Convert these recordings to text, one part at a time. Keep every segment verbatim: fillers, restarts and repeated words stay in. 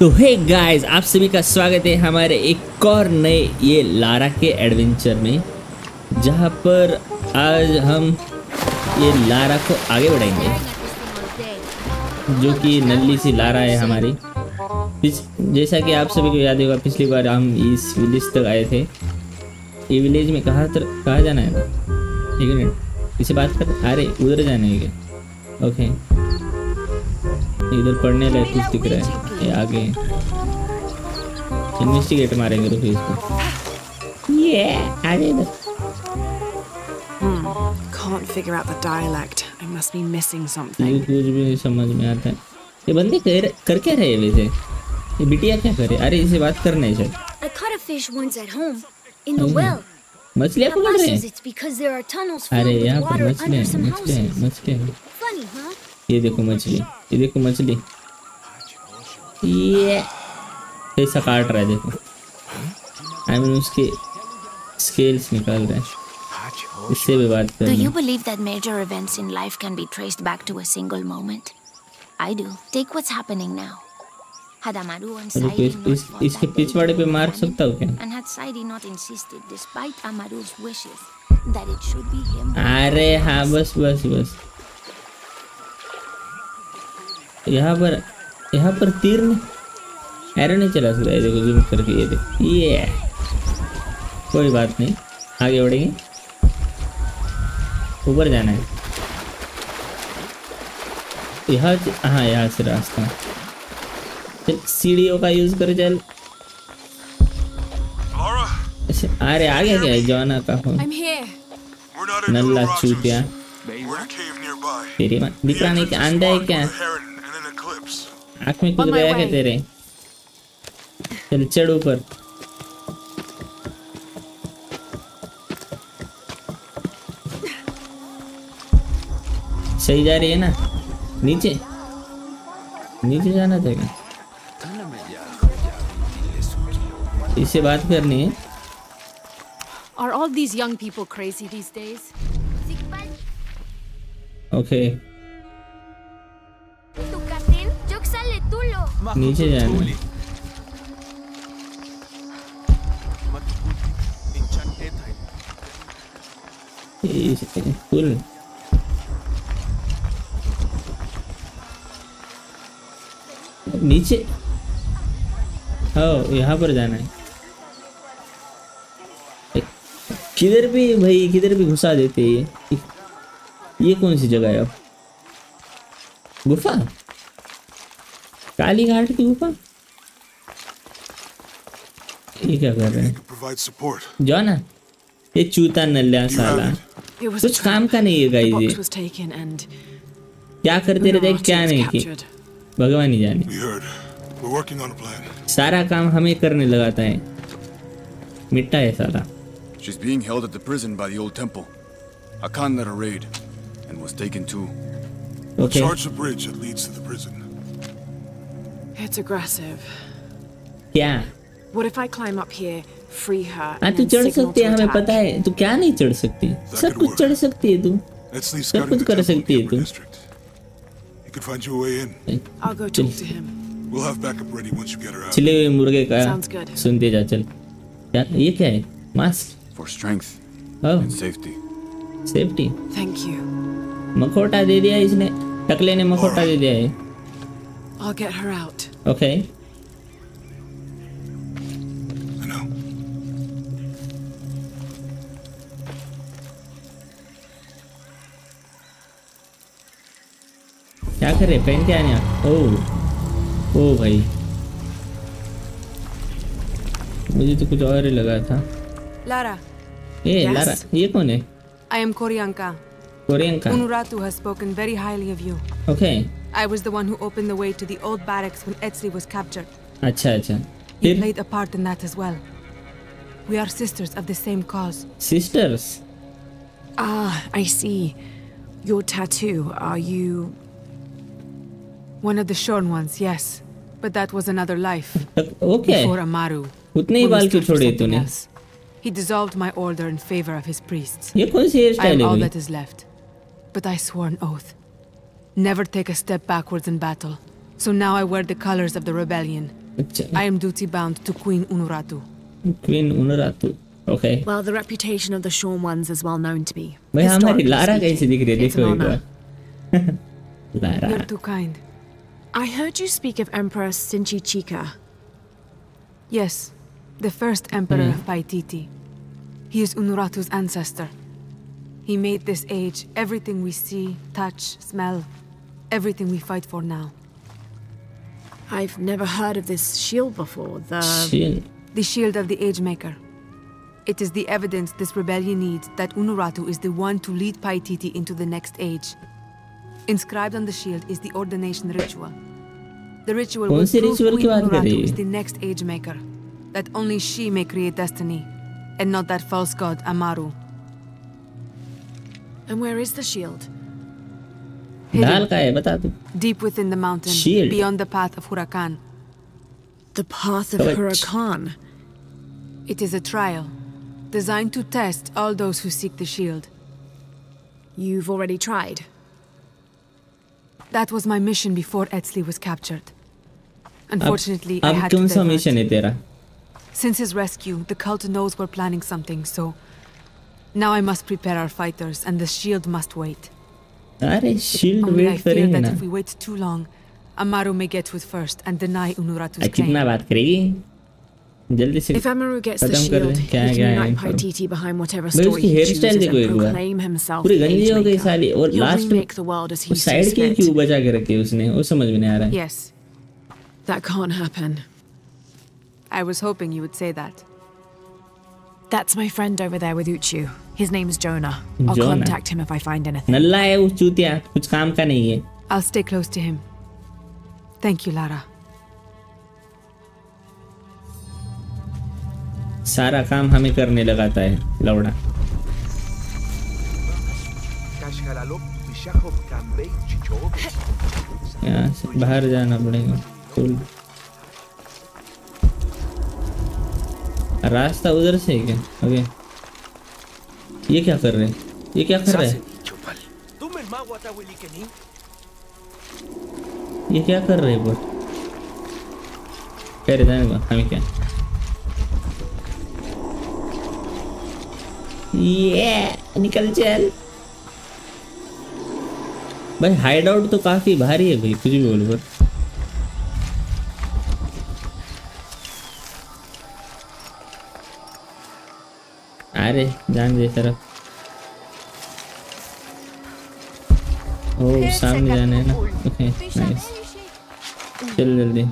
तो hey guys, आप सभी का स्वागत है हमारे एक और नए ये लारा के एडवेंचर में, जहाँ पर आज हम ये लारा को आगे बढ़ाएंगे, जो कि नल्ली सी लारा है हमारी। जैसा कि आप सभी को याद होगा, पिछली बार हम इस विलेज तक आए थे। ये विलेज में कहाँ कहाँ जाना है ना? एक मिनट, इसे बात कर। अरे उधर जाना है क्या? ओके, इधर पढ़ने लायक कुछ दिख रहा है। ये आगे इन्वेस्टिगेट मारेंगे तो फिर इसको ये आगे इधर। Can't figure out the dialect. I must be missing something. ये कुछ भी नहीं समझ में आता है। ये बंदे कर कर क्या रहे हैं वैसे? ये बिटिया क्या करे? अरे इसे बात करना है शायद। I caught a fish once at home in the well. मछलियाँ पकड़ रहे हैं। अरे यहाँ पर मछलियाँ मछलियाँ मछलियाँ। ये देखो मछली, ये देखो मछली, ये ऐसा काट रहा है देखो। आई I mean, उसके स्केल्स निकाल रहा है। इससे भी बात करना। Do you believe that major events in life can be traced back to a single moment? I do. Take what's happening now. Had Amaru and Saidi इस, इसके पिछवाड़े पे मार सकता हूँ क्या? And had Saidi not insisted, despite Amaru's wishes, that it should be him. अरे हाँ, बस बस बस। यहाँ पर यहाँ पर तीर एरो नहीं चला सकता है। देखो जूम करके, ये देखो, ये कोई बात नहीं, आगे बढ़ेंगे। ऊपर जाना है यहाँ। हाँ, यहाँ से रास्ता। चल सीढ़ियों का यूज कर। चल अरे आगे क्या है? जोना का हो नल्ला चूतिया। तेरी माँ दिख रहा नहीं कि आंधा है क्या? आँख में कुछ गया क्या तेरे? चल चढ़ ऊपर। सही जा रही है ना? नीचे नीचे जाना था क्या? इससे बात करनी है। Are all these young people crazy these days? Okay. नीचे जाना है। फुल नीचे। हाँ, यहाँ पर जाना है। किधर भी भाई, किधर भी घुसा देते हैं ये। ये कौन सी जगह है? अब गुफा, काली घाट की गुफा। ये क्या कर रहे हैं? जॉना, ये चूता नल्ला साला, कुछ काम का नहीं है गाइस। ये क्या करते रहते हैं, क्या नहीं कि भगवान ही जाने। सारा काम हमें करने लगाता है, मिट्टा है साला। was taken too. Okay. Charge the bridge that leads to the prison. It's aggressive. Yeah. What if I climb up here, free her? And tu chadh sakti hai, hame pata hai. Tu kya nahi chadh sakti? Sab kuch chadh sakti hai tu. Sab kuch kar sakti hai tu. He could find you a way in. I'll go talk to him. We'll have backup ready once you get her out. Chile hue murge ka sunte ja chal. Yaar ye kya hai? Mask for strength and safety. Safety. Thank you. मखोटा दे दिया इसने, टकले ने मखोटा दे दिया है। I'll get her out. Okay. I know. क्या कर रहे? पहन के आने। ओह ओह भाई, मुझे तो कुछ और ही लगा था। लारा। ये लारा, ये कौन है? I am Koryanka. Koryanka. Unuratu has spoken very highly of you. Okay. I was the one who opened the way to the old barracks when Etzli was captured. Acha, acha. You played a part in that as well. We are sisters of the same cause. Sisters? Ah, I see. Your tattoo, are you... one of the shorn ones, yes. But that was another life. Okay. Before Amaru. Utne hi baal kyun chhode tune? He dissolved my order in favor of his priests. I am all that is left, but I swore an oath, never take a step backwards in battle. So now I wear the colors of the rebellion, I am duty-bound to Queen Unuratu. Queen Unuratu. Okay. Well, the reputation of the Shorn Ones is well known to me. Wait, Historically Lara speaking, it's an honor. Lara. You're too kind. I heard you speak of Emperor Sinchi Chiqa. Yes, the first Emperor mm. of Paititi. He is Unuratu's ancestor. He made this age everything we see, touch, smell, everything we fight for now. I've never heard of this shield before. The shield. The shield of the Age Maker. It is the evidence this rebellion needs that Unuratu is the one to lead Paititi into the next age. Inscribed on the shield is the ordination ritual. The ritual will prove Queen Unuratu is the next Age Maker. That only she may create destiny, and not that false god Amaru. And where is the shield? Hidden, deep within the mountain, shield. Beyond the path of Huracan. The path of Correct. Huracan? It is a trial, designed to test all those who seek the shield. You've already tried? That was my mission before Etzli was captured. Unfortunately, ab, ab I had to divert. Since his rescue, the cult knows we're planning something, so... Now I must prepare our fighters, and the shield must wait. Shield Only I fear that if we wait too long, Amaru may get to it first and deny Unuratu's claim. If Amaru gets the shield, he can unite Paititi behind whatever story he chooses and proclaim himself the Age Maker. He'll remake the world as he sees fit. Yes. That can't happen. I was hoping you would say that. That's my friend over there with Uchu. His name's Jonah. I'll Jonah. contact him if I find anything. I'll stay close to him. Thank you, Lara. Sara kaam hame karne lagata hai, Laura. Yeah, bahar jana padega. Cool. रास्ता उधर से है क्या? Okay ये क्या कर रहे हैं? ये क्या कर रहा है? ये क्या कर रहे हैं बोल? अरे जाने का हमें क्या? ये निकल चल भाई हाइड आउट तो काफी भारी है भाई कुछ भी बोल बोल अरे जान दे तरफ ओ सामने जाना है ना ओके नाइस चल जल्दी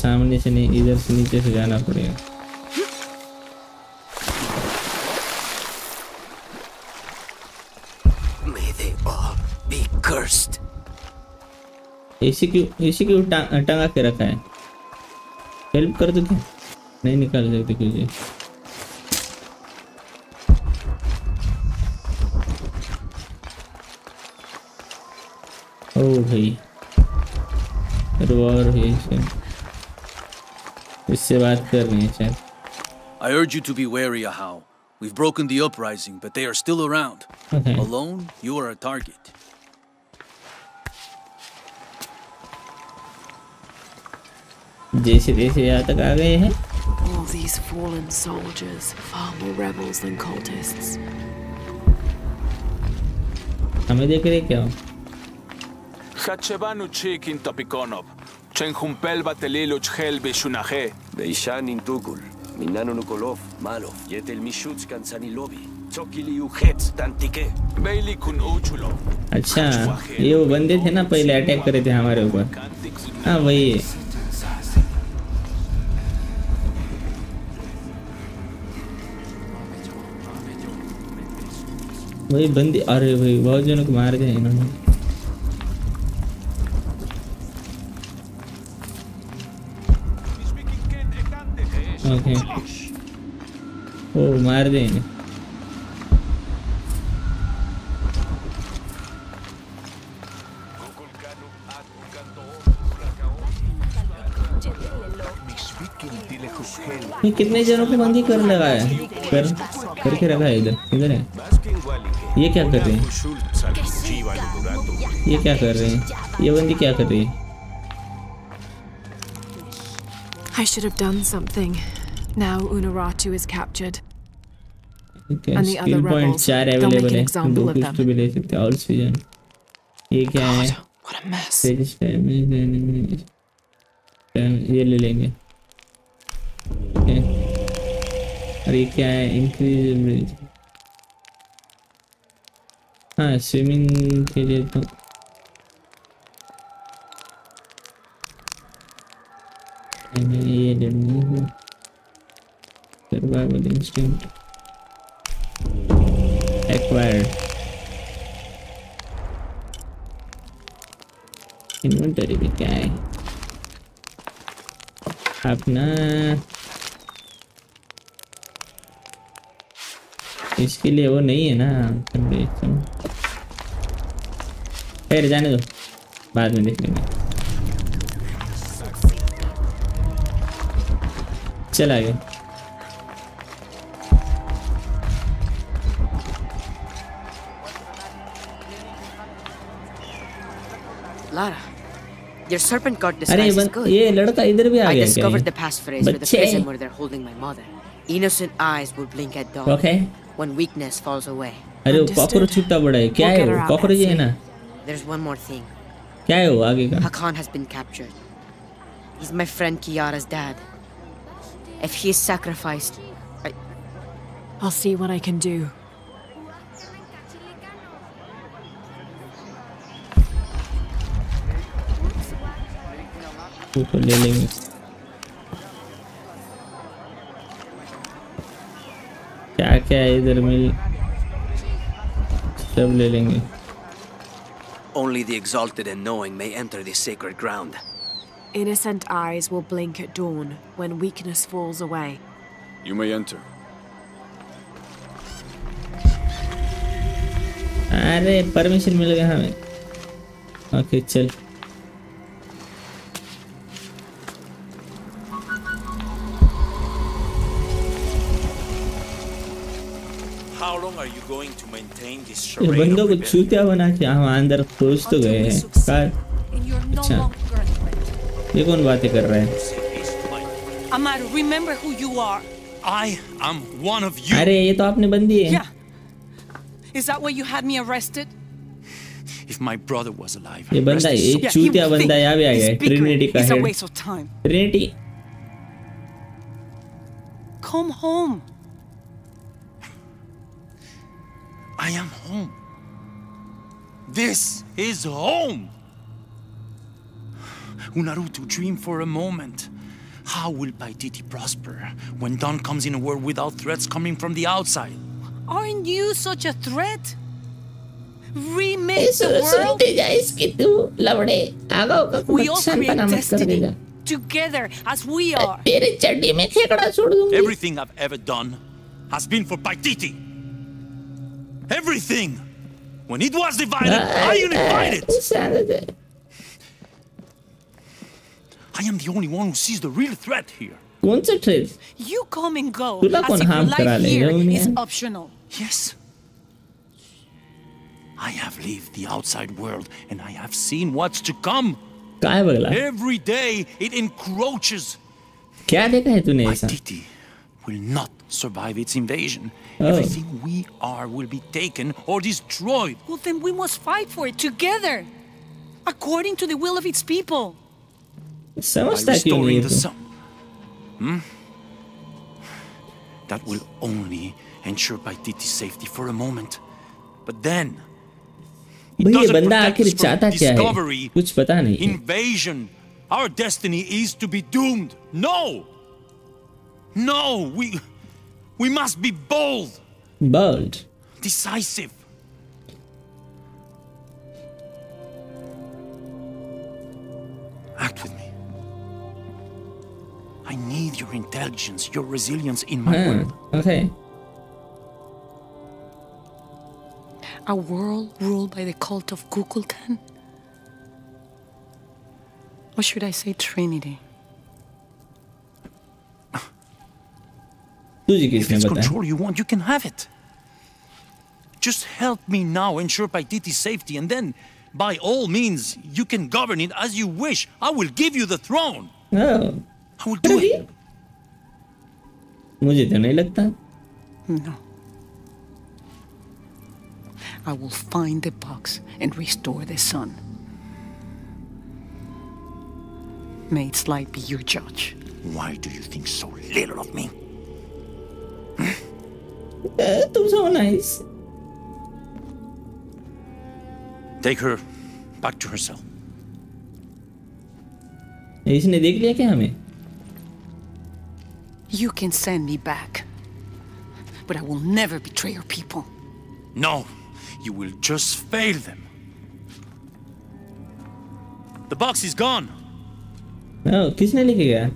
सामने से नहीं इधर से नीचे से जाना पड़ेगा ऐसे क्यों ऐसे क्यों टंगा के रखा है हेल्प कर दो क्या नहीं निकाल सकते कुछ ये ओ भाई रिवॉल्वर है इससे इससे बात करनी है शायद I urge you to be wary of how we've broken the uprising but they are still around okay. Alone you are a target जैसे जैसे यहाँ तक आ गए हैं। All these fallen soldiers far more rebels than cultists. हमें देख रहे क्या? Hachebanu chikin tapikonob, chenhumpel bateliluch helbi shunahe. Beishanin tugul, minanunukolov, malo, yetel mishuts kansanilobi, chokiliuhets tantike. Baili kun uchulov. अच्छा, ये वो बंदे थे ना पहले अटैक करे थे हमारे ऊपर। हाँ वही। वही बंदी अरे भाई बहुत जनों को मार गए इन्होंने ओके ओ मार दिए इन्हें ये कितने जनों को बंदी कर लगाया कर करके रखा है इधर इधर है ये क्या कर रहे हैं ये क्या कर रही है? ये बंदी क्या कर रही है? I should have done something. Now Unuratu is captured. Okay, and the other rebels don't make an example of them. God, what a mess. ये ले लेंगे. Okay. अरे क्या है? Increase. हाँ स्विमिंग के लिए तो ये ले लेंगे. Survival instinct acquired. Inventory में क्या है? अपना इसके लिए वो नहीं है ना. फिर जाने दो, बाद में देख लेंगे. चल आगे. Lara, your serpent god disguise is good. ये लड़का इधर भी आ गया. I discovered the passphrase for the prison where they're holding my mother. Innocent eyes will blink at dawn. Okay. When weakness falls away. अरे कॉकरोच छुट्टा बड़ा है. क्या है वो कॉकरोच है ना? There's one more thing. क्या है वो आगे का? Huracan has been captured. He's my friend Kiara's dad. If he is sacrificed, I... I'll see what I can do. We'll put it. क्या क्या इधर मिल सब ले लेंगे. Only the exalted and knowing may enter this sacred ground. Innocent eyes will blink at dawn when weakness falls away. You may enter. अरे permission मिल गया हमें. Okay चल. How long are you going to maintain this charade? बंदों को चूतिया बना के हम अंदर खोज तो गए हैं. कार अच्छा ये कौन बातें कर रहा है? Amaru, remember who you are. I am one of you. अरे ये तो आपने बंदी है. Yeah. Is that why you had me arrested? If my brother was alive. ये बंदा है, ये चूतिया बंदा यहाँ भी आ गया. Trinity का हेड. Trinity. Come home. I am home. This is home. Unuratu, dream for a moment. How will Paititi prosper when dawn comes in a world without threats coming from the outside? Aren't you such a threat? Remake the world? Es que tú, Laure, hago we all create destiny together as we are. Everything I've ever done has been for Paititi. Everything. When it was divided, I unified it. I am the only one who sees the real threat here. You come and go as if your life here is optional. Yes. I have lived the outside world and I have seen what's to come. Every day it encroaches. Paititi will not survive its invasion. Oh. Everything we are will be taken or destroyed. Well, then we must fight for it together, according to the will of its people. Restoring the sun. Hmm? That will only ensure Paititi's safety for a moment, but then it doesn't protect us from discovery, invasion. Our destiny is to be doomed. No, no, we we must be bold, bold, decisive. Act with me. I need your intelligence, your resilience in my hmm, world. Okay. A world ruled by the cult of Kukulkan? Or should I say Trinity? If it's control you want, you can have it. Just help me now ensure Paititi's safety, and then, by all means, you can govern it as you wish. I will give you the throne. Oh. I will do it. मुझे तो नहीं लगता. No. I will find the box and restore the sun. May its light be your judge. Why do you think so little of me? You're so nice. Take her back to her cell. You can send me back, but I will never betray your people. No, you will just fail them. The box is gone. No, किसने लेके गया?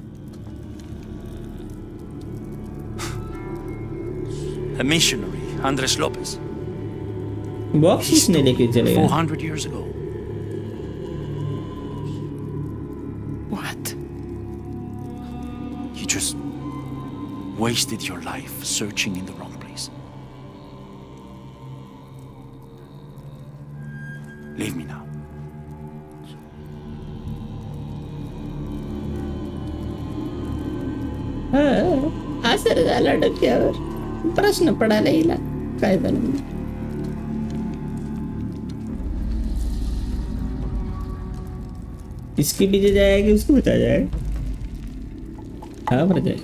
A missionary, Andres Lopez. Box किसने लेके चले गया? four hundred years ago. What? You just wasted your life searching in the wrong place. Leave me now. असर झाला डोक्यावर प्रश्न पडायला इला काय बनवलं इसके पीछे जाएगा कि उसको बचा जाएगा हाँ बचा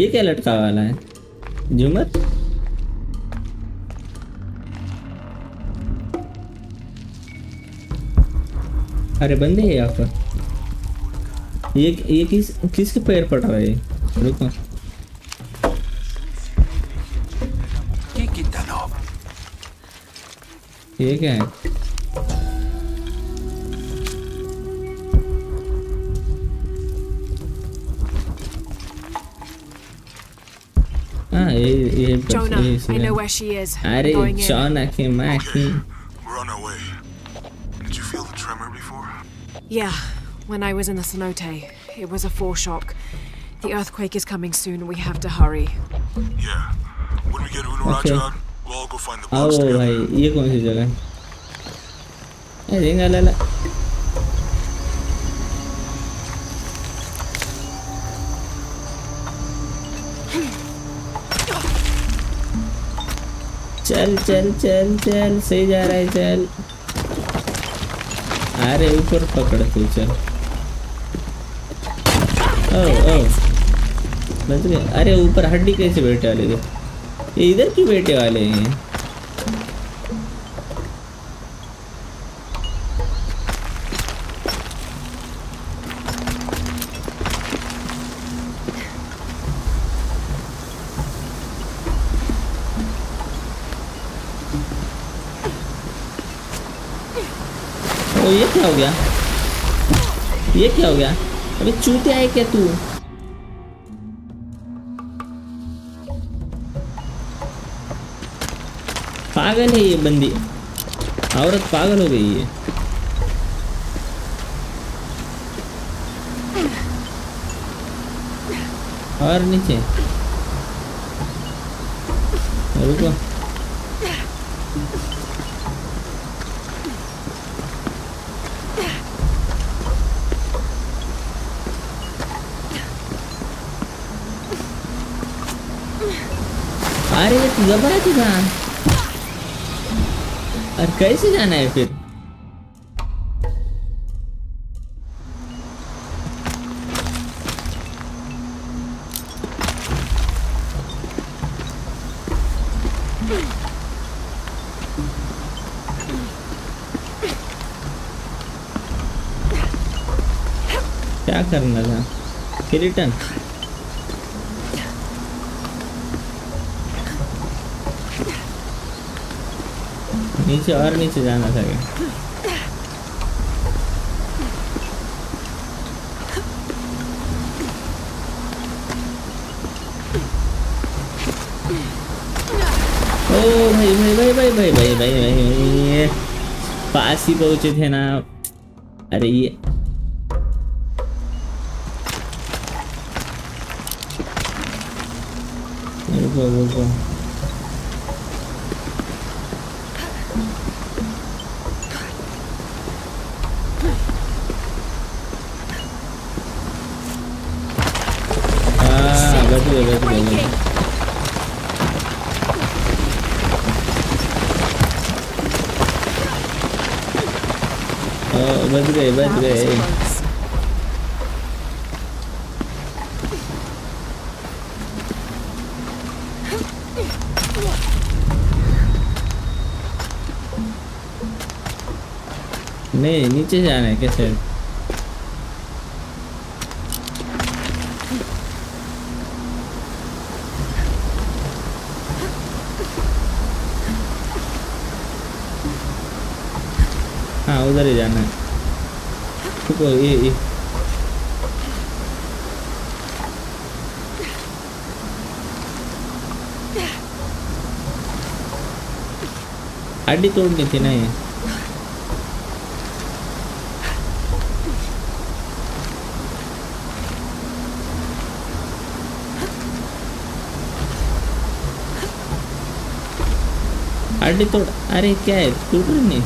ये क्या लटका वाला है जुमर अरे बंदे है यहाँ पर ये ये किस किसके पैर पड़ रहा है रुको ये कितना लोग ये क्या है हाँ ये ये Jonah, I know where she is. अरे Jonah के माँ की We're on our way. Did you feel the tremor before? Yeah. When I was in the cenote, it was a foreshock. The earthquake is coming soon. We have to hurry. Yeah. When we get Unuratu okay. out, we'll all go find the box together. Oh, bhai, ye kaun si jagah hai? Hey, la la. Chal, chal, chal, chal. Sahi ja raha hai, chal. अरे ऊपर पकड़ तू चल ओह ओह बच गया अरे ऊपर हड्डी कैसे बैठे वाले थे ये इधर क्यों बैठे वाले हैं ये क्या हो गया ये क्या हो गया अबे चूतिया है क्या तू पागल है ये बंदी औरत पागल हो गई है और नीचे रुको अरे ये तुझा बड़ा तुझा और कैसे जाना है फिर क्या करना था किरीटन नीचे और नीचे जाना था क्या? ओ भाई भाई भाई भाई भाई भाई भाई भाई पास ही पहुंचे थे ना अरे ये रुको रुको बच गए बच गए नहीं नीचे जाना है कैसे उधर ही जाना है तो ये, ये। आड़ी तोड़नी थी ना ये आड़ी तोड़ अरे क्या है टूट रही नहीं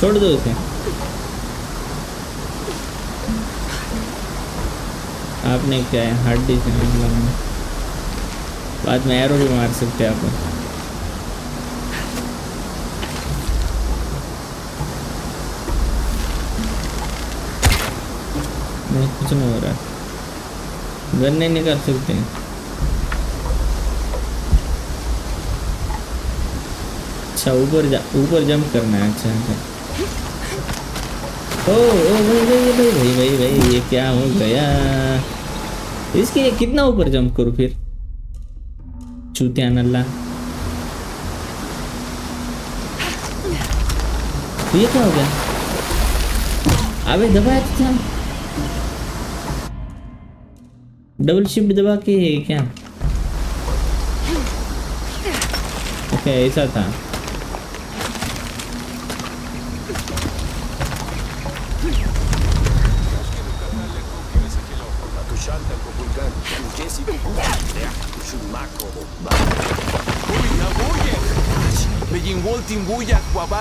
छोड़ दो उसे आपने क्या है हड्डी से मतलब बाद में एरो भी मार सकते हैं आप नहीं कुछ नहीं हो रहा है गन्ने नहीं कर सकते हैं अच्छा ऊपर जा ऊपर जंप करना है अच्छा अच्छा ओ ओ भाई भाई भाई भाई भाई भाई ये क्या हो गया इसके ये कितना ऊपर जंप करूँ फिर चूतिया नल्ला ये क्या हो गया अबे दबाया था डबल शिफ्ट दबा के क्या ओके ऐसा था क्या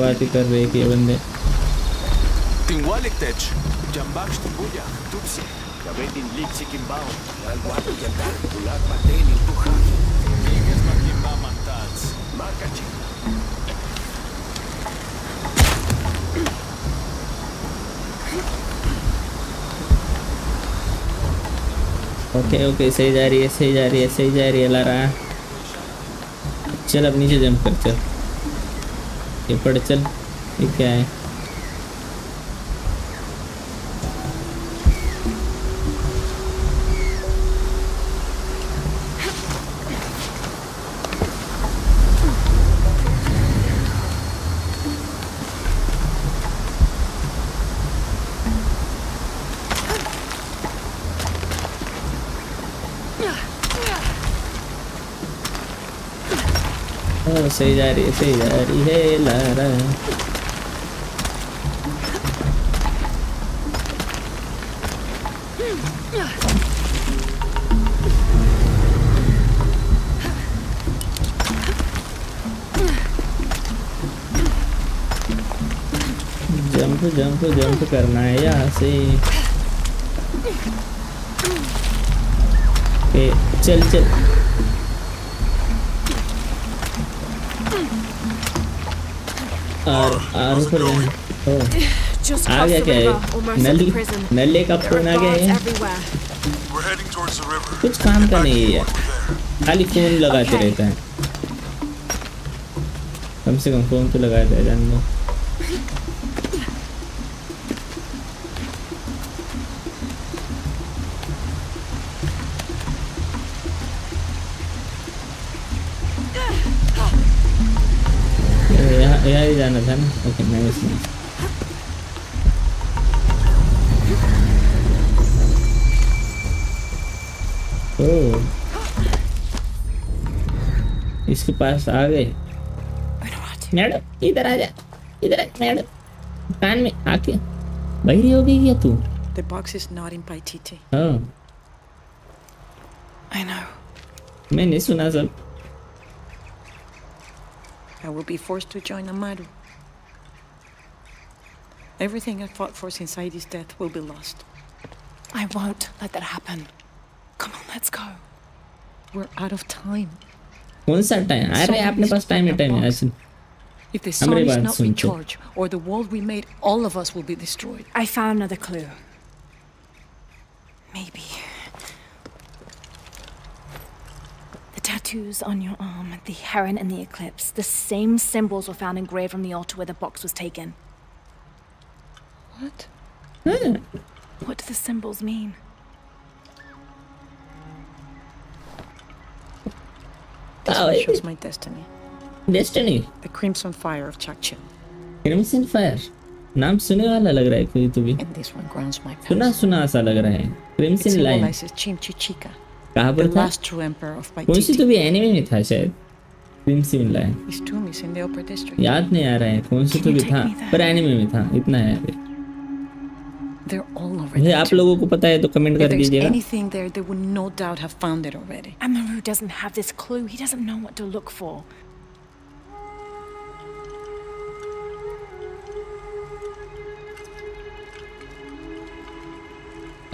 बात कर रहे हैं ये बंदे ओके ओके सही जा रही है सही जा रही है सही जा रही है लारा चल अब नीचे जंप कर चल ये पड़ चल ये क्या है सही जा रही है सही जा रही है लारा जंप जंप जंप करना है यहाँ से ए, चल चल और आर ऊपर आ गया क्या है नली नले का फोन आ गया है कुछ काम का नहीं है यार खाली फोन लगाते रहता है कम से कम फोन तो लगाते हैं जान लो जाना था ना ओके मैं इसमें ओह इसके पास आ गए मैडम इधर आ जा इधर मैडम कान में आके बहरी हो गई क्या तू The box is not in Paititi. Oh. I know. मैंने सुना सब I will be forced to join Amaru. Everything I fought for since Heidi's death will be lost. I won't let that happen. Come on, let's go. We're out of time. Once at time. I have pass time at time. Listen. If the sun is not in charge, or the world we made, all of us will be destroyed. I found another clue. Maybe. The tattoos on your arm, the heron and the eclipse, the same symbols were found engraved from the altar where the box was taken. What? Mm. What do the symbols mean? This oh, one shows my destiny. Destiny. The Crimson Fire of Chak Ching. Crimson Fire. Naam sune wala lag raha hai koi to bhi. And this one grounds my past. Suna suna aisa lag raha hai. Crimson it Line. It's Sinchi Chiqa. Kaha par tha? The last true emperor of Paititi. Konsi to bhi anime mein tha shayad. Crimson Line. His tomb is in the upper district. Yaad nahi aa raha hai. Konsi to bhi tha. Par anime mein tha. Itna hai. They're all already. Aap logo ko pata hai to comment kar dijiyega. If there's anything there, they would no doubt have found it already. Amaru doesn't have this clue. He doesn't know what to look for.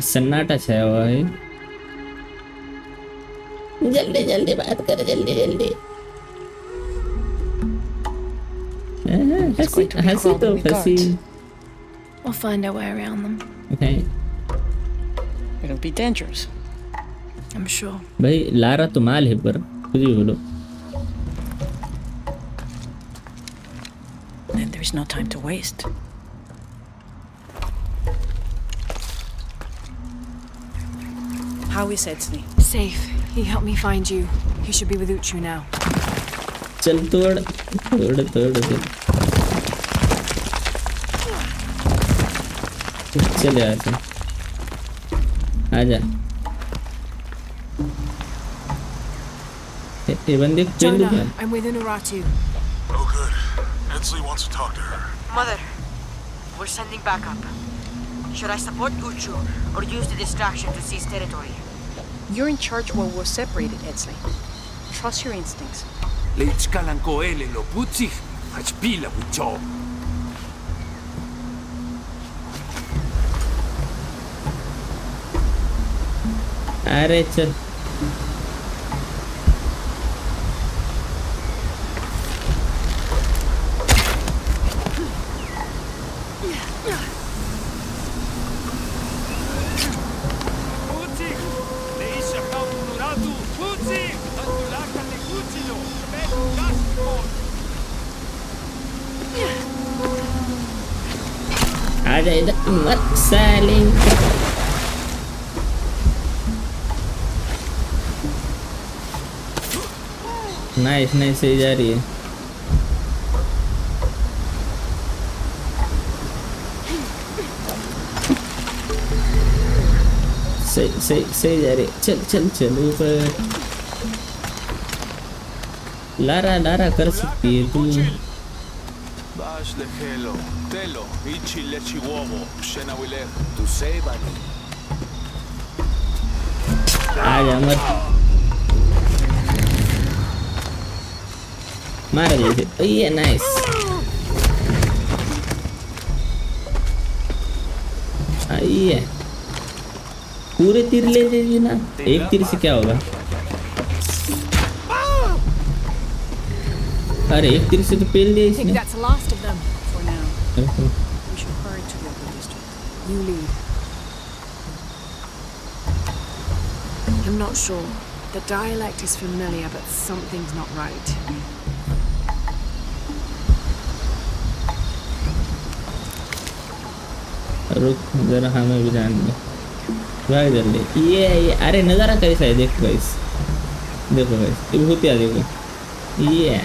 सन्नाटा छाया हुआ है। जल्दी जल्दी बात कर जल्दी जल्दी। हंसी हंसी तो हंसी। We'll find our way around them. Okay. It'll be dangerous. I'm sure. भाई लारा तो माल है पर कुछ भी बोलो। And there is no time to waste. How is Etzli? Safe. He helped me find you. He should be with Uchu now. Chal tod, tod, tod, tod. Chal yaar, chal. Aaja. Ye bande chal do kya? I'm with Unuratu. Oh good. Etzli wants to talk to her. Mother, we're sending backup. Should I support Uchu or use the distraction to seize territory? You're in charge while we're separated, Etzli. Trust your instincts. Selling. Nice, nice, सही जा रही है. सही, सही, सही जा रही है. चल, चल, चल ऊपर. लारा, लारा कर सकती है तू. The hello, Tello, Ichi Lechi Wobo, Shena Willer, to save me. I am not married. Oh, yeah, nice. Ah, yeah. पूरे तीर ले लेगी ना. एक तीर से क्या होगा? अरे एक तीर से तो पेल दिया इसने. I'm not sure. The dialect is familiar, but something's not right. रुक जरा हमें भी जानने. भाई जल्दी. ये ये अरे नजारा कैसा है देखो गाइस. देखो गाइस ये बहुत याद देखो. ये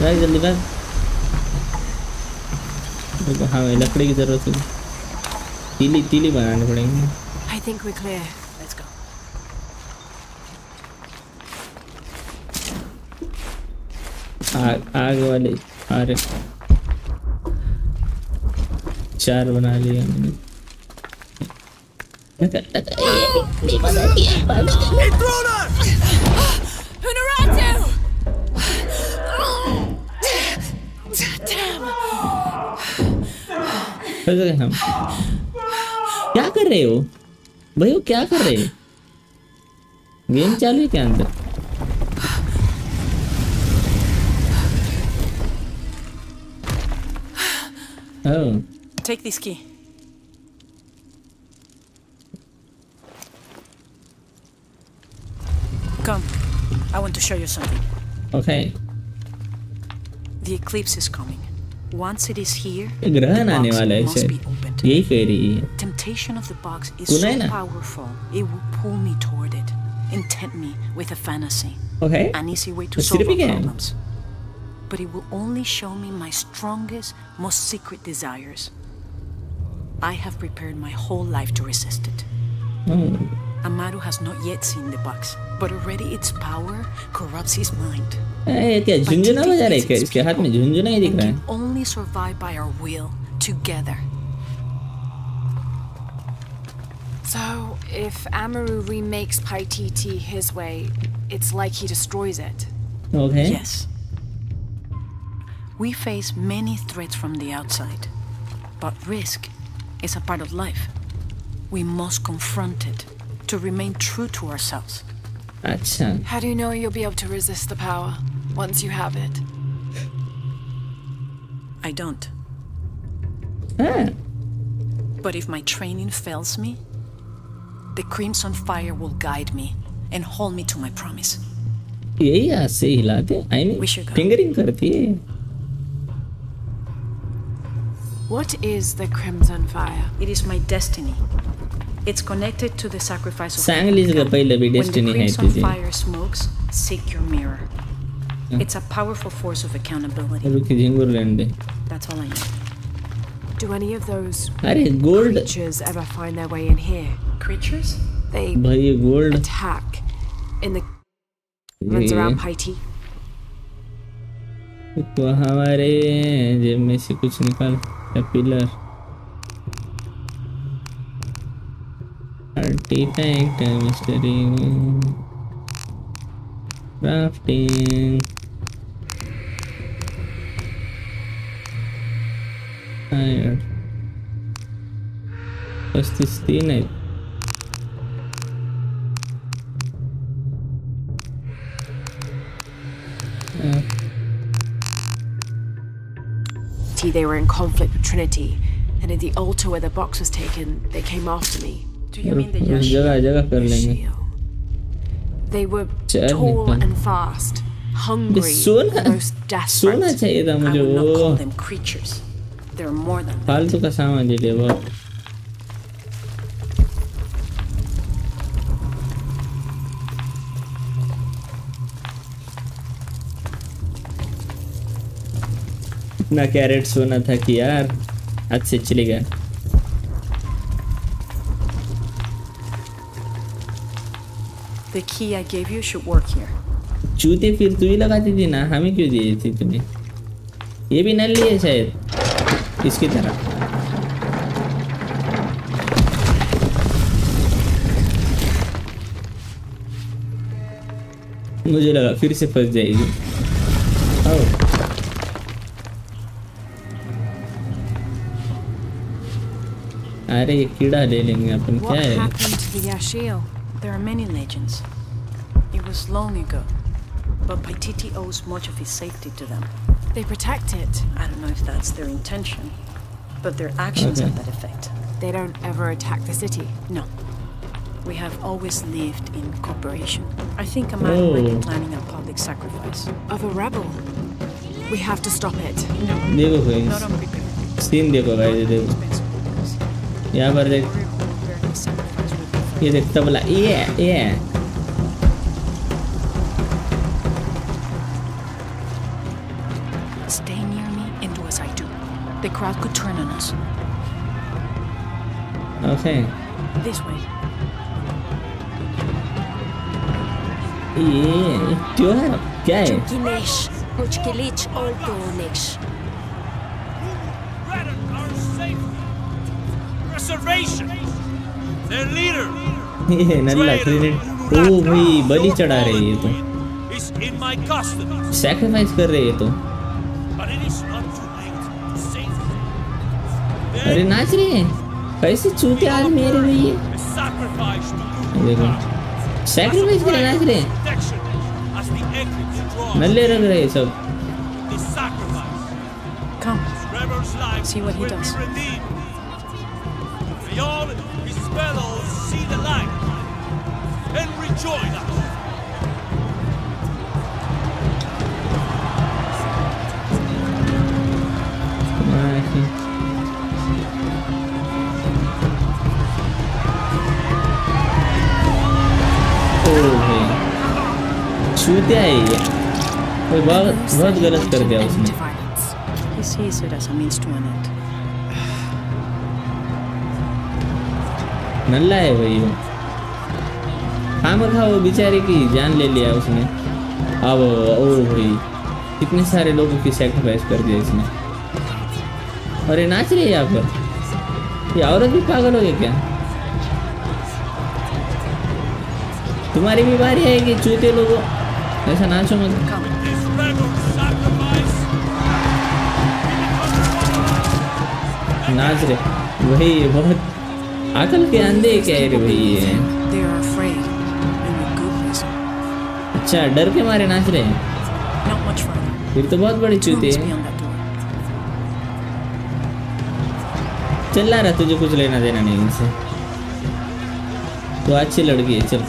भाई जल्दी भाग. देखो हमें लकड़ी की जरूरत है. तीली तीली बनाने पड़ेंगे. I think we're clear. Let's go. आग आग वाले अरे चार बना लिए हमने. Unuratu! Damn! क्या कर रहे हो भाई? वो क्या कर रहे हो? गेम चालू है क्या अंदर? Oh. Take this key. Come, I want to show you something. Okay. The eclipse is coming. Once it is here, the box must be opened. The temptation of the box is so powerful, it will pull me toward it, and tempt me with a fantasy. Okay. An easy way to solve problems. But it will only show me my strongest, most secret desires. I have prepared my whole life to resist it. Mm. Amaru has not yet seen the box, but already its power corrupts his mind. Hey, क्या झुंझुना बजा रहा है क्या? इसके हाथ में झुंझुना ही दिख रहा है. We can only survive by our will together. So, if Amaru remakes Paititi his way, it's like he destroys it. Okay. Yes. We face many threats from the outside, but risk is a part of life. We must confront it to remain true to ourselves. Acha. How do you know you'll be able to resist the power once you have it? I don't. Ah. But if my training fails me, the crimson fire will guide me and hold me to my promise. Yeah, see, Hilate. I mean, fingering karti hai. What is the Crimson Fire? It is my destiny. It's connected to the sacrifice of Huracan. When the Crimson Fire smokes, seek your mirror. It's a powerful force of accountability. That's all I know. Do any of those creatures ever find their way in here? Creatures? They attack in the runs around Paititi. तो हमारे जेब में से कुछ निकाल pillar artifact mystery crafting आयर पच्चीस तीन है they were in conflict with Trinity, and at the altar where the box was taken, they came after me. Do you mean the Yashio? They were tall and fast, hungry, most desperate. I would not call them creatures. They're more than that. ना carat सोना था कि यार आज से चले गए The key I gave you should work here. जूते फिर तू ही लगाती थी ना, हमें क्यों दी थी तूने? ये भी नल लिए शायद इसकी तरह मुझे लगा फिर से फंस जाएगी. आओ अरे ये कीड़ा ले लेंगे अपन क्या है? What happened to Yashio? There are many legends. It was long ago, but Paititi owes much of his safety to them. They protect it. I don't know if that's their intention, but their actions have that effect. They don't ever attack the city. No. We have always lived in cooperation. I think Amaru might be planning a public sacrifice of a rebel. We have to stop it. No. Not unprepared. Scene देखो भाई देखो. यहाँ पर देख ये देख तबला ये ये Stay near me and do as I do. The crowd could turn on us. Okay. This way. ये क्यों है? क्या है? Their leader. ये नल्ला ट्रिनिटी ओ भाई बलि चढ़ा रही है तो सैक्रिफाइस कर रही है तो अरे नाच रहे हैं कैसे चूते आज मेरे में ये देखो सैक्रिफाइस कर नाच रहे हैं नल्ले रंग रहे सब Come, see what he does. May all his fellows see the light and rejoin us. छूते है ये कोई बहुत बहुत गलत कर दिया उसने He sees it as a means to an end. नल्ला है भाई वो। खामखा वो बेचारे की जान ले लिया उसने। अब ओ भाई कितने सारे लोगों की सैक्रिफाइस कर दिया इसने। अरे नाच रही है यहाँ पर। ये औरत भी पागल हो गई क्या? तुम्हारी भी बारी है कि चूते लोगों ऐसा नाचो मत। नाच रहे वही बहुत आकल के अंधे कह रहे भाई ये अच्छा डर के मारे नाच रहे हैं फिर तो बहुत बड़ी चूती है चल रहा तुझे कुछ लेना देना नहीं इनसे तो अच्छी लड़की है चल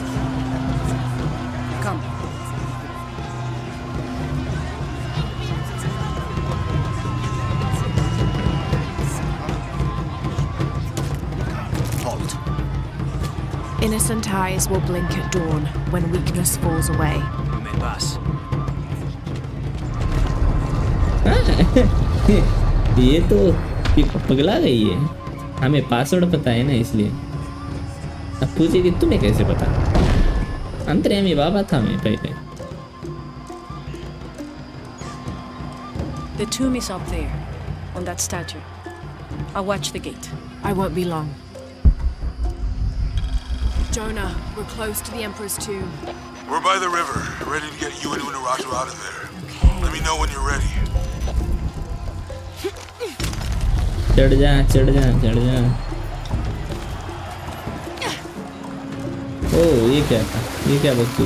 Innocent eyes will blink at dawn when weakness falls away. ये तो पगला गई है हमें पासवर्ड पता है ना इसलिए अब पूछे कि तुम्हें कैसे पता अंतर्यामी बाबा था मैं पहले The tomb is up there, on that statue. I'll watch the gate. I won't be long. Jonah, we're close to the Emperor's tomb. We're by the river, ready to get you and Unuratu out of there. Okay. Let me know when you're ready. चढ़ जा, चढ़ जा, चढ़ जा. ओ ये क्या था? ये क्या बच्चू?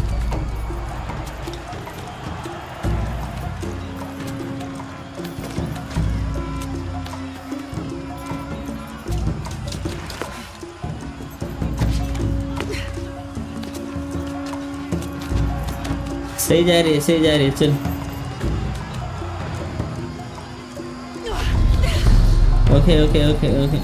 सही जा रही है सही जा रही है चल okay okay okay okay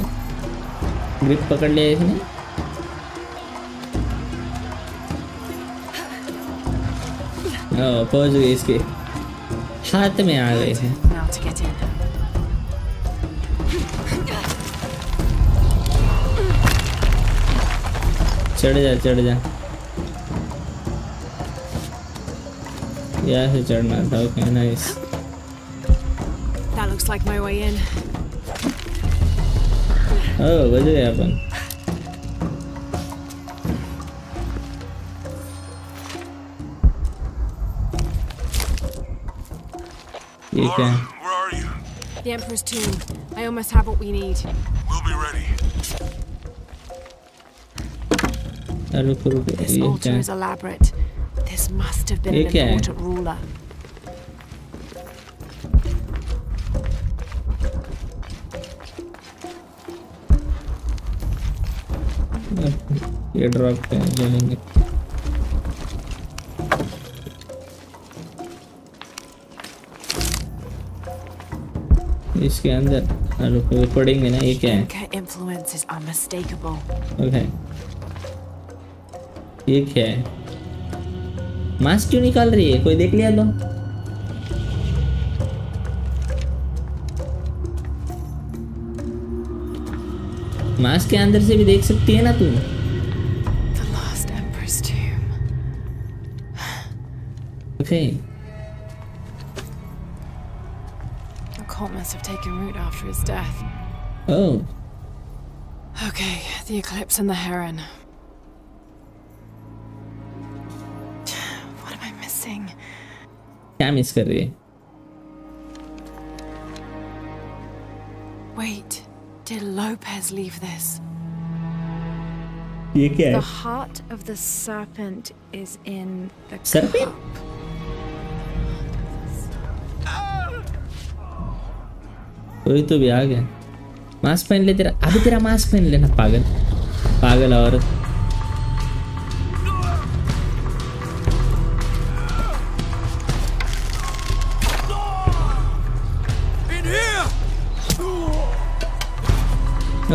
grip पकड़ लिया इसने ओ पहुंच गई इसके हाथ में आ गए थे चढ़ जा चढ़ जा Yeah, it's not okay, nice. That looks like my way in. Oh, what did happen? You can. Where are you? The Emperor's tomb. I almost have what we need. We'll be ready. This altar is elaborate. This must have been an important ruler. ये drop पे जाएंगे। इसके अंदर आलू पड़ेंगे ना ये क्या है? Her influence is unmistakable. Okay. ये क्या है? मास्क क्यों निकाल रही है कोई देख लिया लो मास्क के अंदर से भी देख सकती है ना तू. The last emperor's tomb. Okay. The cult must have taken root after his death. Oh. Okay, the eclipse and the heron. What am I missing? क्या मिस कर रही है? Wait. Did Lopez leave this? You can. The heart of the serpent is in the serpent? वही तो भी आ गया. Mask पहन ले तेरा. अभी तेरा मास्क पहन लेना पागल. पागल और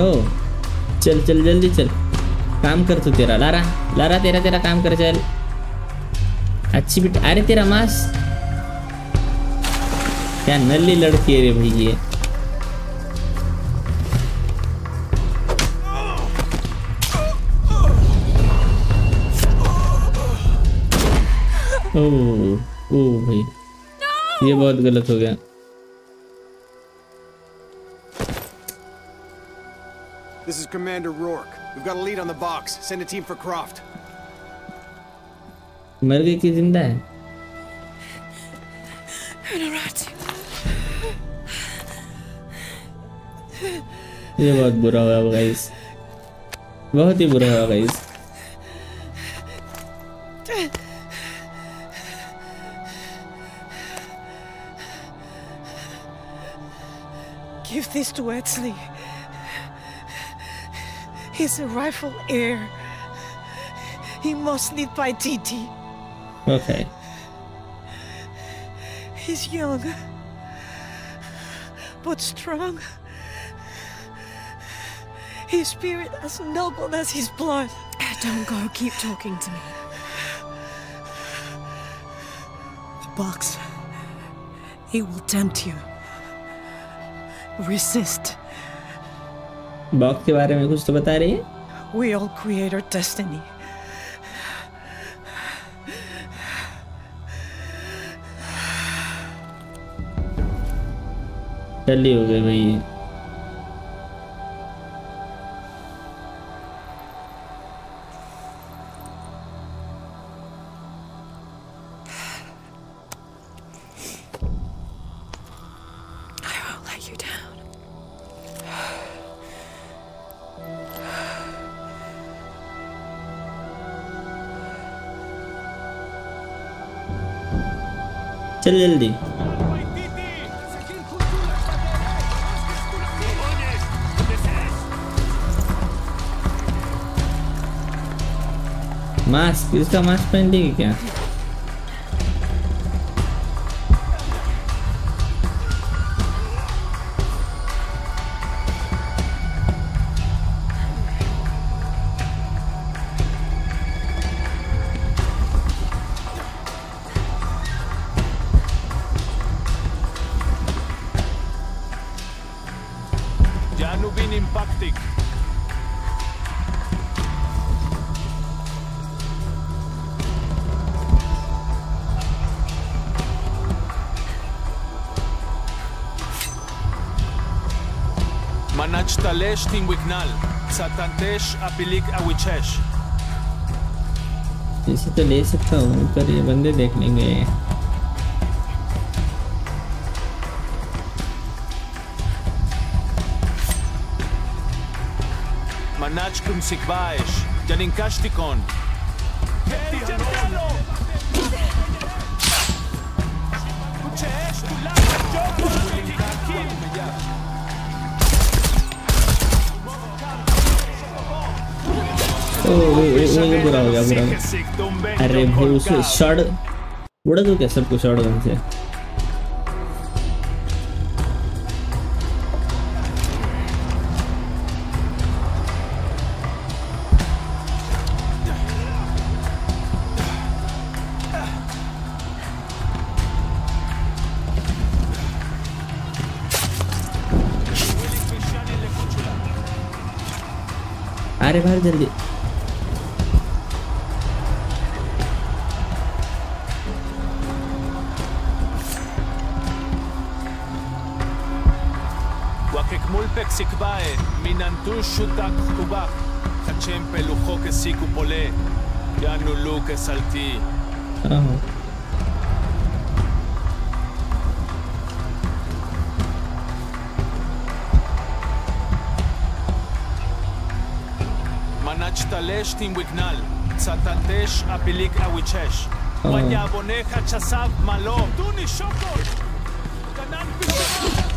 ओ चल चल जल्दी चल काम कर तू तेरा लारा लारा तेरा तेरा काम कर चल अच्छी बिट. अरे तेरा मास क्या नल्ली लड़की है रे भाई ये. ओ ओ भाई ये बहुत गलत हो गया. This is Commander Rourke. We've got a lead on the box. Send a team for Croft. मर गई कि जिंदा है? Unuratu. ये बहुत बुरा हुआ गाइस. बहुत ही बुरा हुआ guys. Give this to Etzli. He's a rightful heir. He must lead Paititi. Okay. He's young, but strong. His spirit as noble as his blood. Don't go. Keep talking to me. The box. He will tempt you. Resist. Box के बारे में कुछ तो बता रही है? We all create our destiny. चली हो गई भाई. चल जल्दी मास्क इसका मास्क पहन लेगी क्या. Manachtalech tinguignal, satantesh apilik awichesh. इसे तो ले सकता हूँ पर ये बंदे देख लेंगे. Manachkum sikvaish, janinkashtikon. बुरा हो गया बुरा. अरे भाई उसे शॉट उड़ा दो क्या सबको शॉट गन से. बाहर बाहर जल्दी। Mulpek sikbae, minantu shutak kubak, hachem pelujo que sikupole, yanulu que salti. Manachtalesh timwignal, satatesh apilik awichesh, wanyabone hachasab malo, tuni shokol, ganan pisho.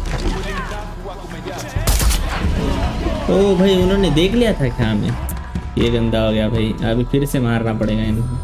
ओ भाई उन्होंने देख लिया था क्या हमें? ये गंदा हो गया भाई, अभी फिर से मारना पड़ेगा इनको।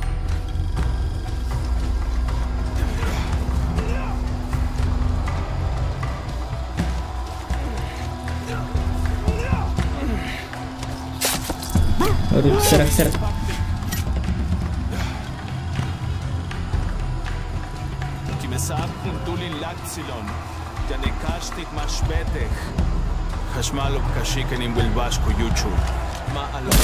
Será que será? Que me sabem tulin laxilon, já ne castig mas betek. Hashmalo kashiken im bilbashko Uchu. Ma alo.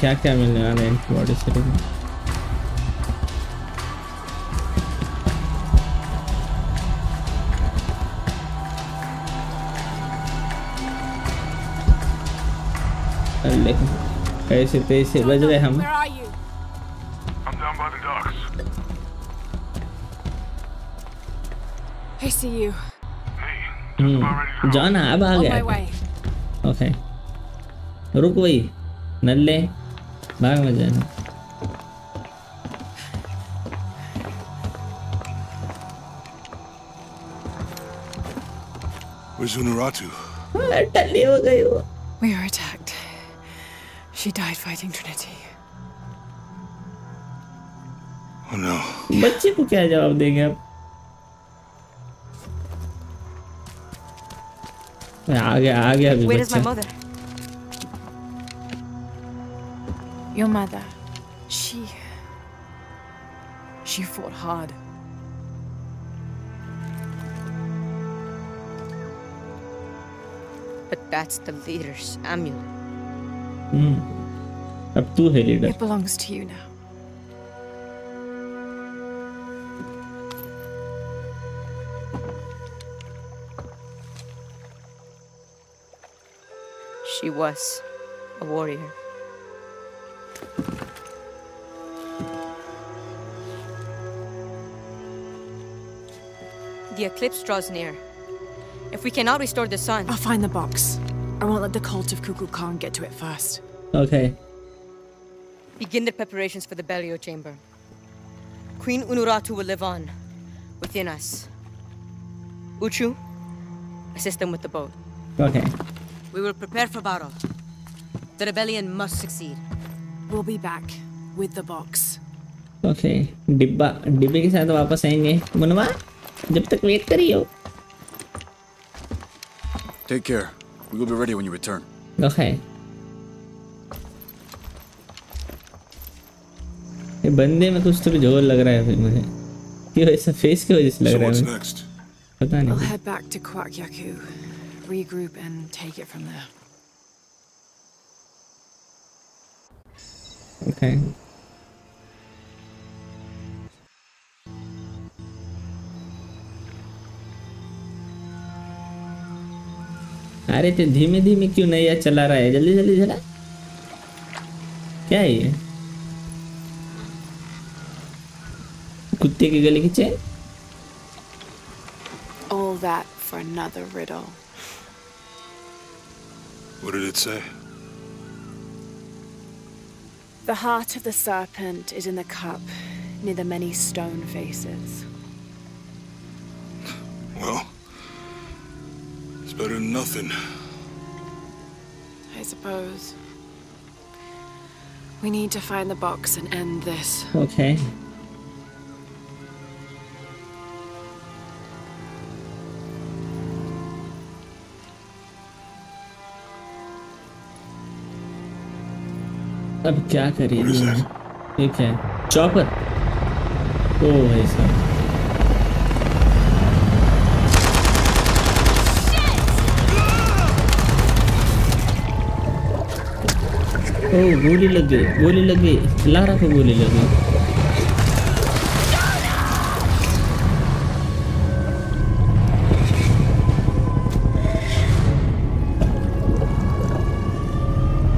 क्या क्या मिलने वाला है इनकी बॉडी शरीर में? अल्लाह कैसे पैसे बज रहे हम? I'm down by the docks. I see you. जाना अब आ गया. Okay. रुक वही नल्ले भाग में जाना। Where's Unuratu? We were attacked. She died fighting Trinity. Oh no. बच्चे को क्या जवाब देंगे आप? आ गया आ गया अभी बच्चा। Your mother, she, she fought hard. But that's the leader's amulet. Mm. Up to her leader. It belongs to you now. She was a warrior. The eclipse draws near. If we cannot restore the sun, I'll find the box. I won't let the cult of Kukulkan get to it first. Okay. Begin the preparations for the burial chamber. Queen Unuratu will live on within us. Uchu, assist them with the boat. Okay. We will prepare for battle. The rebellion must succeed. We'll be back with the box. Okay. डिब्बा डिब्बे के साथ वापस आएंगे. मुन्ना, जब तक wait करियो. Take care. We will be ready when you return. Okay. ये बंदे में कुछ तो जोर लग रहा है फिर मुझे. क्यों ऐसा फेस की वजह से लग रहा है? So what's next? पता नहीं. I'll head back to Kwakyaku, regroup and take it from there. Okay. अरे तो धीमे धीमे क्यों नहीं यार चला रहा है, जल्दी जल्दी चला. क्या है ये कुत्ते की गले की chain? All that for another riddle. What did it say? The heart of the serpent is in the cup, near the many stone faces. Well, it's better than nothing. I suppose. We need to find the box and end this. Okay. अब क्या करें ठीक है chopper ओ भाई साहब ओ गोली लग गई गोली लग गई लारा को गोली लग गई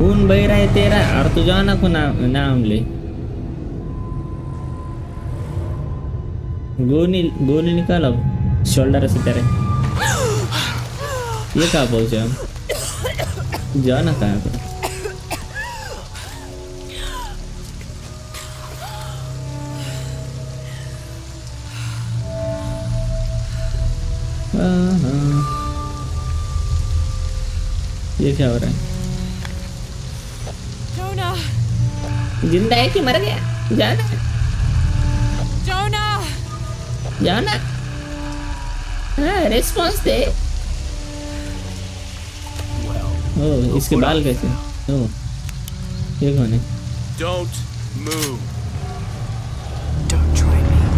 खून बह रहा है तेरा और तू जाना को नाम नाम ले गोली गोली निकालो शोल्डर से तेरे ये कहाँ पहुँचे हम जाना कहाँ पर ये क्या हो रहा है जिंदा है कि मर गया जाना जोना जाना हाँ रिस्पांस दे ओ इसके बाल कैसे ओ ये कौन है Don't move. Don't try me.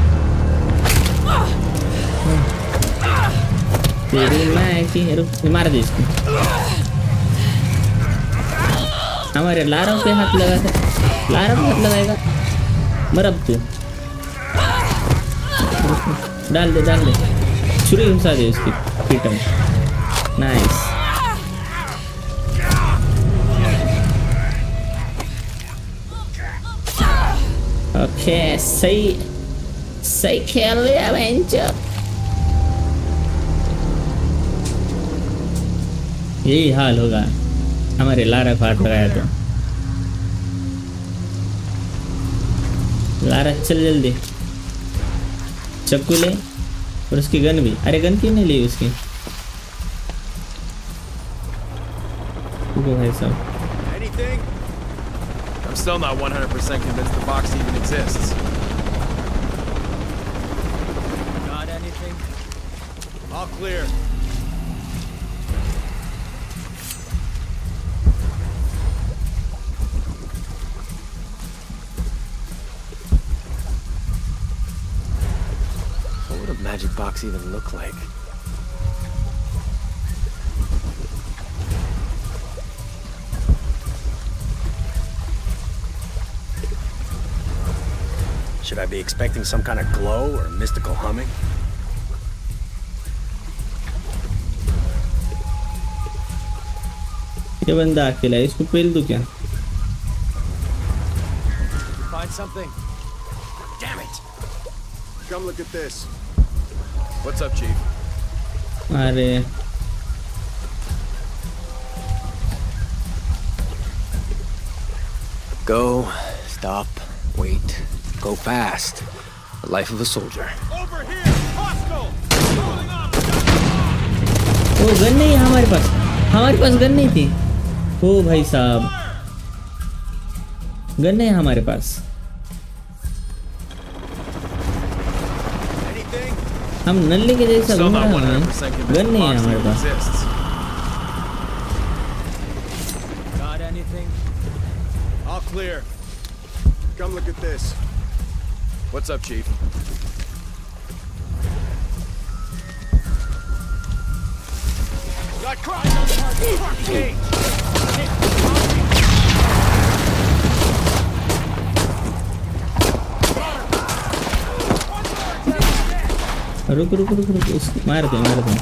तेरी माँ की रुक मार दे इसको हमारे लारा पे हाथ लगा था लारा पे हाथ लगाएगा मर अब तू डाल दे डाल दे छुरी घुसा दे उसकी पीठ में नाइस ओके सही सही खेल लिया वेंचर यही हाल होगा हमारे लारा को हाथ लगाया तो लारा चल जल्दी चक्कू ले और उसकी गन भी अरे गन क्यों नहीं ली उसकी भाई साहब I'm still not one hundred percent convinced the box even exists. Got anything? All clear. Magic box even look like? Should I be expecting some kind of glow or mystical humming? ये बंदा अकेला है इसको पेल दूं क्या? Find something. Damn it! Come look at this. What's up, Chief? अरे Go, stop, wait, go fast. The life of a soldier. Over here, hostile. Holding up. Oh, gun nahi hamare paas. Hamare paas gun nahi thi. Oh, bhai sahab. Gun nahi hamare paas. Anything? Hum nalle ke jaisa gun nahi hai hamare paas. Clear. Come look at this. What's up, Chief? Got cross on target. Parking. Ruk, ruk, ruk, ruk. Isko maar de, maar de.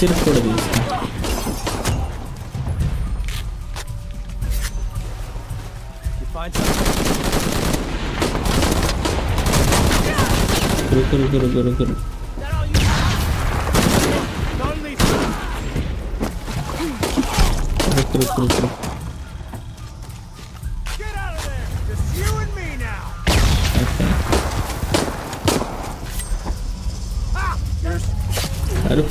Sirf tod de. Go, go, go, go, go, go. Get out of there. Just you and me now. Okay. Ah, रुक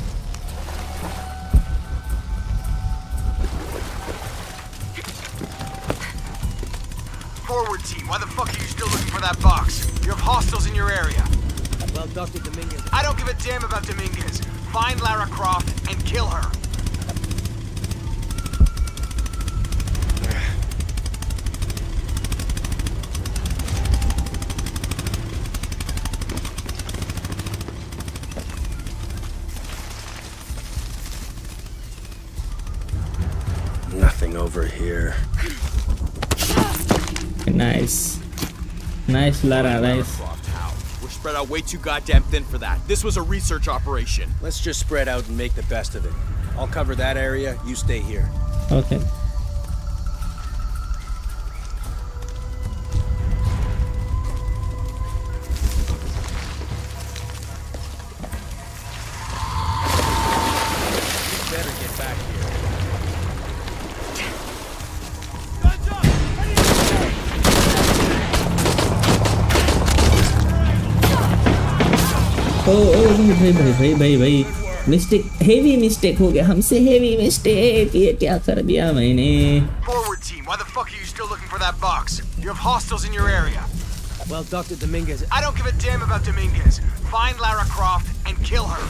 Forward team, why the fuck are you still looking for that box? You have hostiles in your area. Well, Doctor Dominguez. I don't give a damn about Dominguez. Find Lara Croft and kill her. Over here. Nice. Nice, Lara, nice. We're spread out way too goddamn thin for that. This was a research operation. Let's just spread out and make the best of it. I'll cover that area, you stay here. Okay. भाई भाई भाई भाई भाई mistake heavy mistake हो गया हमसे heavy mistake ये क्या कर दिया मैंने Forward team, why the fuck are you still looking for that box? You have hostiles in your area. Well, Doctor Dominguez, I don't give a damn about Dominguez. Find Lara Croft and kill her.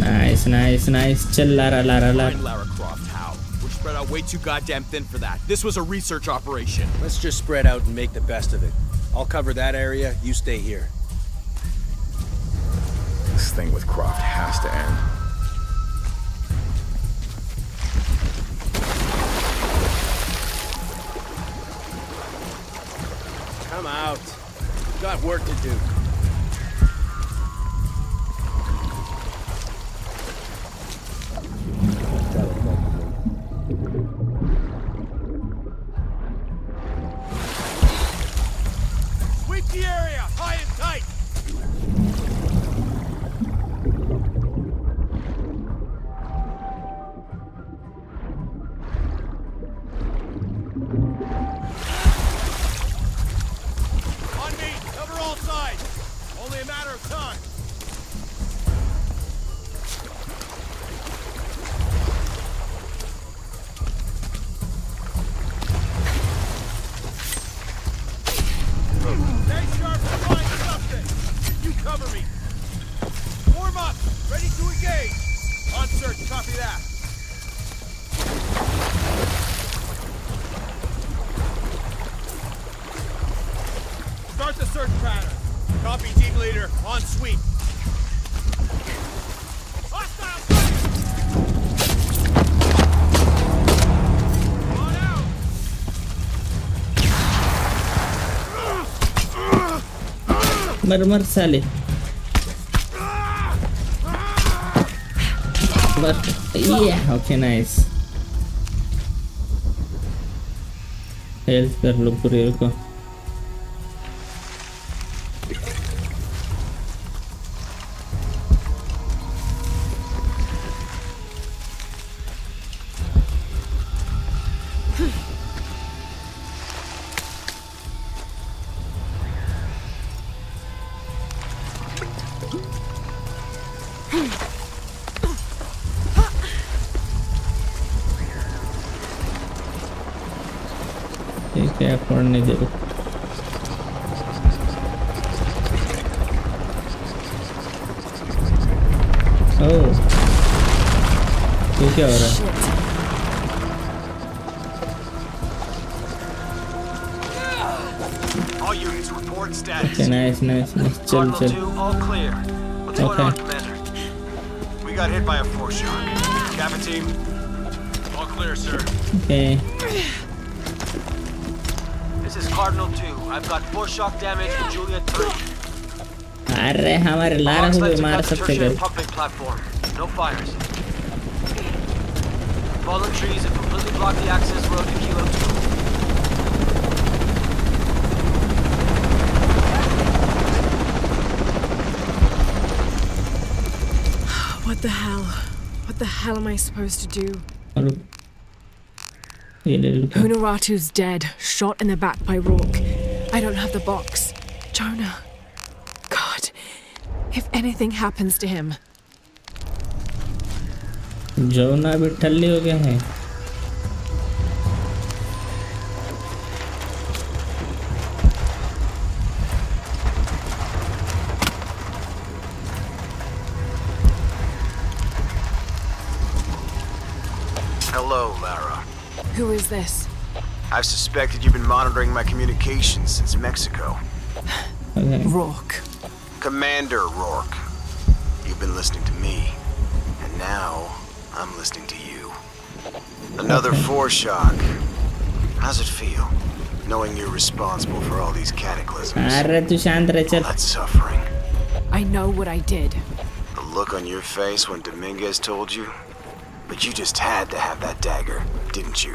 Nice, nice, nice. Chal Lara Lara Lara. Find Lara Croft how? We're spread out way too goddamn thin for that. This was a research operation. Let's just spread out and make the best of it. I'll cover that area, you stay here. This thing with Croft has to end. Come out. We've got work to do. मर मर साले मर yeah okay nice health कर लो पूरे को। Jump, jump. Cardinal two, all clear. What's okay. going on, Commander? We got hit by a force shock. Captain team, all clear, sir. Okay. This is Cardinal two. I've got force shock damage in Juliet three. Arre, hamare Lara ko bhi maar sakte hain. Pumping platform. No fires. Fallen trees have completely blocked the access road to Kilo two. What the hell? What the hell am I supposed to do? Unuratu's dead, shot in the back by Rourke. I don't have the box. Jonah. God. If anything happens to him. Jonah bhi thalli ho gaya hai. Who is this? I've suspected you've been monitoring my communications since Mexico. Okay. Rourke. Commander Rourke. You've been listening to me. And now, I'm listening to you. Another okay. force shock. How's it feel, knowing you're responsible for all these cataclysms? All that suffering. I know what I did. The look on your face when Dominguez told you? But you just had to have that dagger, didn't you?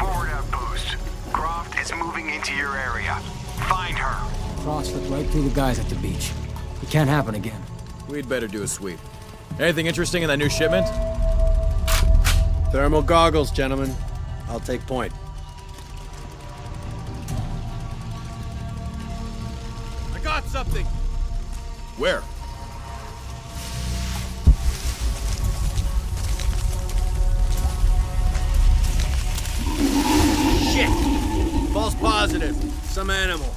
Forward outpost. Croft is moving into your area. Find her. Croft slipped right through the guys at the beach. It can't happen again. We'd better do a sweep. Anything interesting in that new shipment? Thermal goggles, gentlemen. I'll take point. I got something! Where? False positive. Some animal.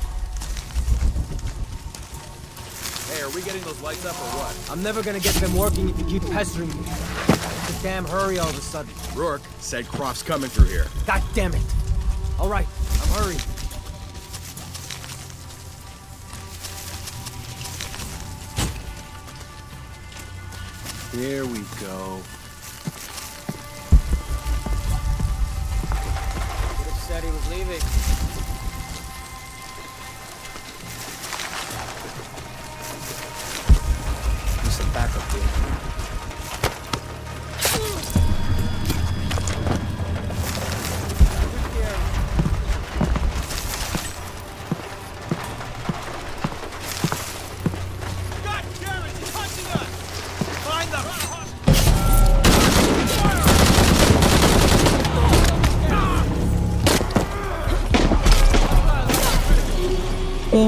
Hey, are we getting those lights up or what? I'm never gonna get them working if you keep pestering me. It's a damn hurry all of a sudden. Rourke said Croft's coming through here. God damn it. All right, I'm hurrying. There we go. He was leaving. There's some backup here. God damn it, he's hunting us! Find the hot. O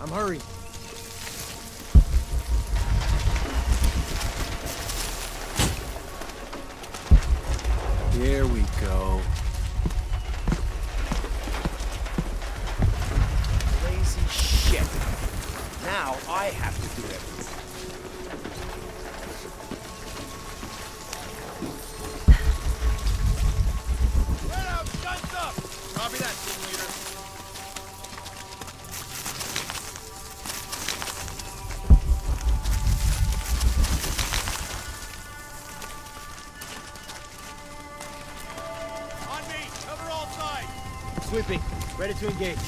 I'm hurrying. Here we go. Crazy shit. Now I have to do everything. sweeping. Ready to engage.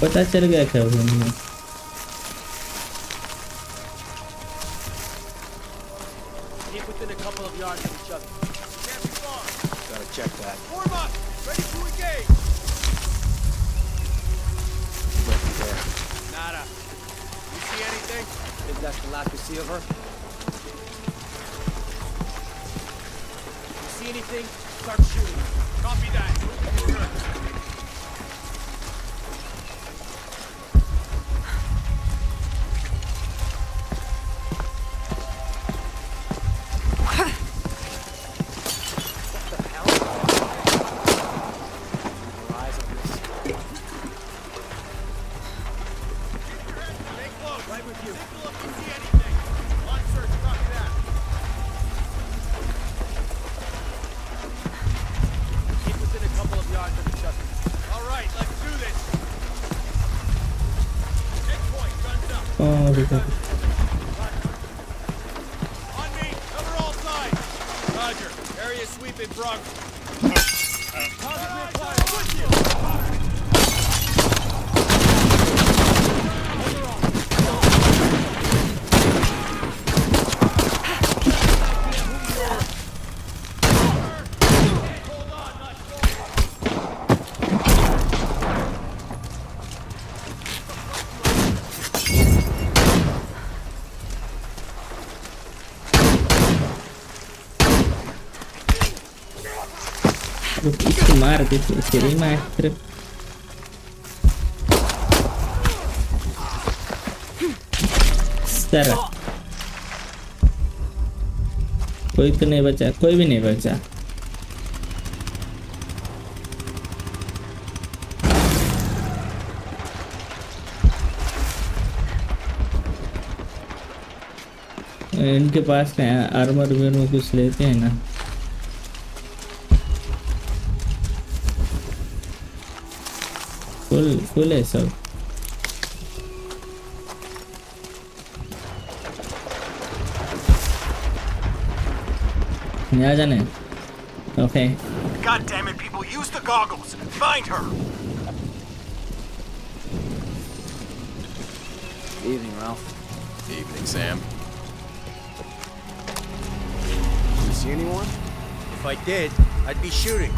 पता चल गया क्या उन्हें? Keep within a couple of yards of each other. Can't be far. Gotta check that. Form up. Ready to engage. Nothing there. Nada. You see anything? Is that the last we see of her? You see anything? Start shooting. Copy that. Mara, depois serei mestra. Será? कोई तो नहीं बचा, कोई भी नहीं बचा. इनके पास ना आर्मर में कुछ लेते हैं ना. Full, full है सब. यहाँ जाने. Okay. God damn it, people! Use the goggles. Find her. Evening, Ralph. Evening, Sam. Did you see anyone? If I did, I'd be shooting.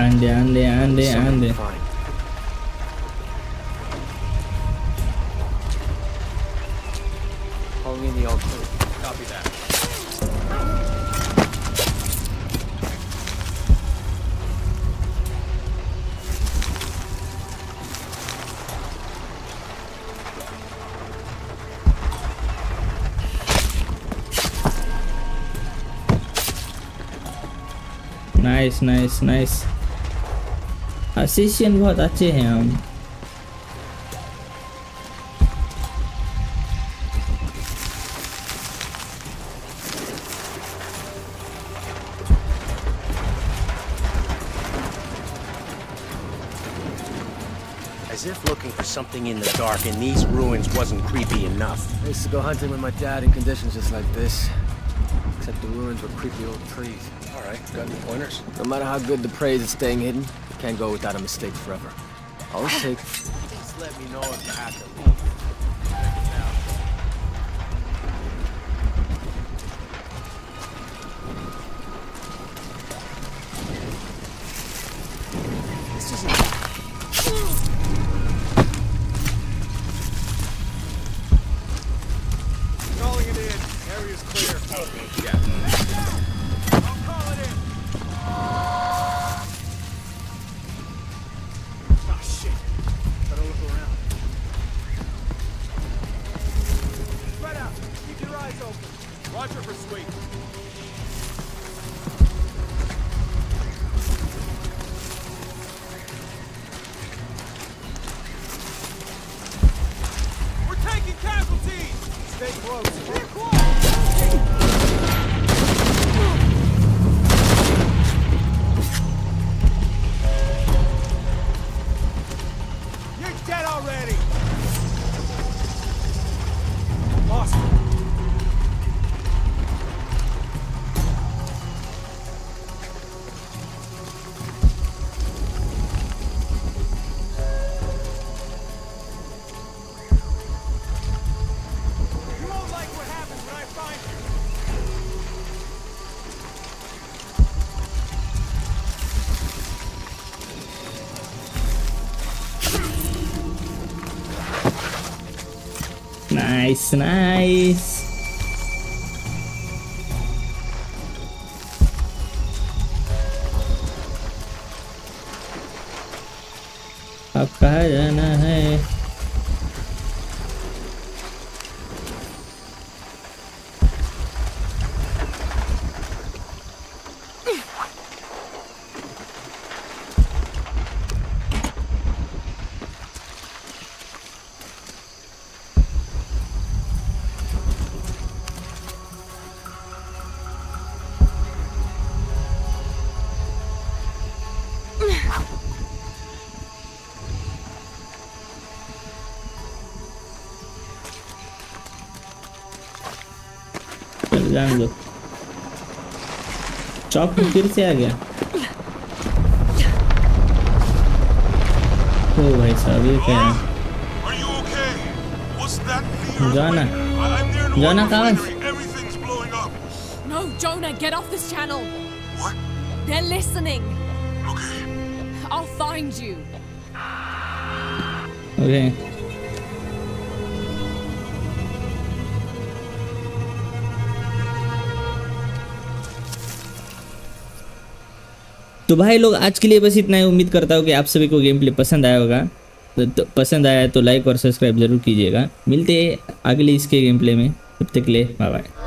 Ande, ande, ande, ande. Hold me in the old clue. Copy that. Nice, nice, nice. Assistant बहुत अच्छे हैं हम. As if looking for something in the dark in these ruins wasn't creepy enough. I used to go hunting with my dad in conditions just like this. Except the ruins were creepy old trees. All right, got any pointers? No matter how good the praise is staying hidden. Can't go without a mistake forever. I'll take. Just let me know if you have to leave. open. Roger for sweep. We're taking casualties! Stay close. Stay close! Dead already! Lost him. You won't like what happens when I find Nice, nice. चौक फिर से आ गया। ओ भाई साहब ये क्या है? Jonah, Jonah कहाँ? No, Jonah, get off this channel. What? They're listening. Okay. I'll find you. Okay. तो भाई लोग आज के लिए बस इतना ही। उम्मीद करता हूँ कि आप सभी को गेम प्ले पसंद आया होगा। तो पसंद आया तो लाइक और सब्सक्राइब ज़रूर कीजिएगा। मिलते हैं अगले इसके गेम प्ले में, तब तक के लिए बाय बाय।